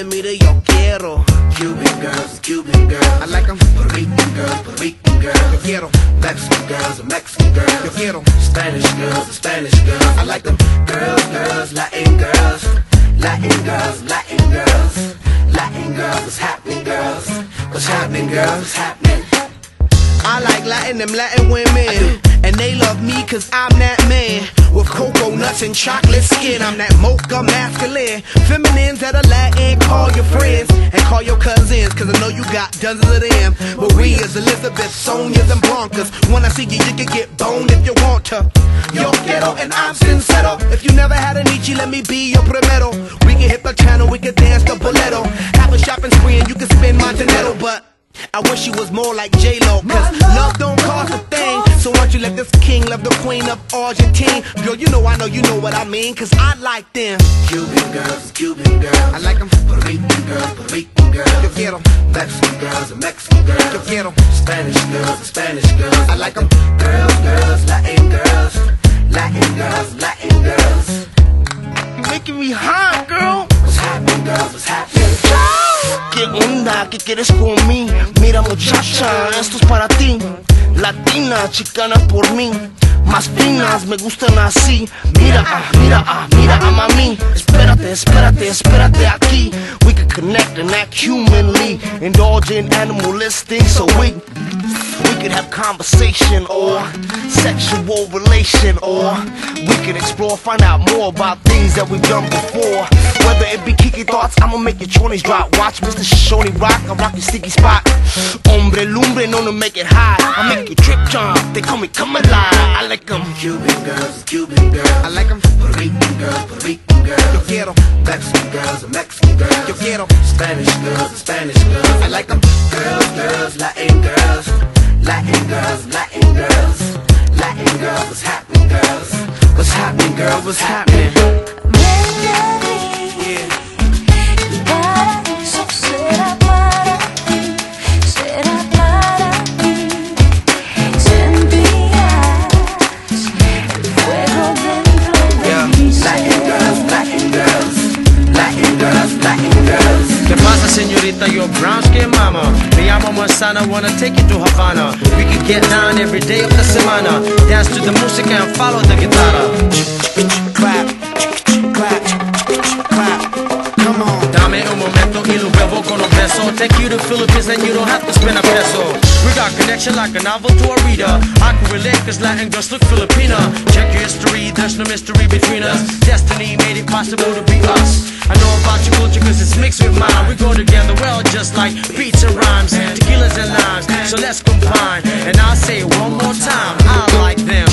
Mira, yo quiero Cuban girls, I like them. Puerto Rican girls, yo quiero. Mexican girls, yo quiero. Spanish girls, I like them. Girls, Latin girls, what's happening girls? What's happening? I like them Latin women, and they love me cause I'm that man with cocoa nuts and chocolate skin. I'm that mocha masculine. Feminines that are Latin, call your friends and call your cousins, cause I know you got dozens of them. Maria's, Elizabeth's, Sonia's and Blancas. When I see you, you can get boned if you want to. Yo quiero and I'm sincero. If you never had a Nietzsche, let me be your primero. We can hit the channel, we can dance the boleto. Have a shopping spree and you can spend my dinero, but I wish you was more like J-Lo, cause love don't cost a thing. So why don't you let this king love the queen of Argentine? Girl, you know I know you know what I mean, cause I like them. Cuban girls, I like them. Puerto Rican girls, yo quiero. Mexican girls, yo quiero. Spanish girls, I like them. Girls, Latin girls. You're making me hot, girl. What's happening, girls? What's happening? ¿Qué onda? ¿Qué quieres con mí? Mira muchacha, esto es para ti. Latina, chicana por mí. Más finas, me gustan así. Mira, mami. Espérate aquí. We can connect and act humanly. Indulge in animalistic, so we could have conversation or sexual relation, or we could explore, find out more about things that we've done before. Whether it be kiki thoughts, I'ma make your chonies drop. Watch Mr. Shoshone rock, I rock your sticky spot. Hombre lumbre, known to make it hot. I make you trip jump, they call me come alive. I like them. Cuban girls, I like them. Puerto Rican girls, yo quiero. Mexican girls, yo quiero. Spanish girls, I like them. Girls, Latin girls, what's happening girls? What's happening girl? What's happening? ¿Qué pasa, señorita? Your brown skin mama. Me llamo Manzana, wanna take you to Havana. We can get down every day of the semana. Dance to the music and follow the guitarra. Clap, come on. Dame un momento y luego con un beso. Take you to Philippines and you don't have to spend a peso. We got connection like a novel to a reader. I can relate cause Latin girls look Filipina. Check your history, there's no mystery between us. Destiny made it possible to be us. I know about your culture cause it's mixed with mine. We go together well just like beats and rhymes, tequilas and limes, so let's combine. And I'll say it one more time, I like them.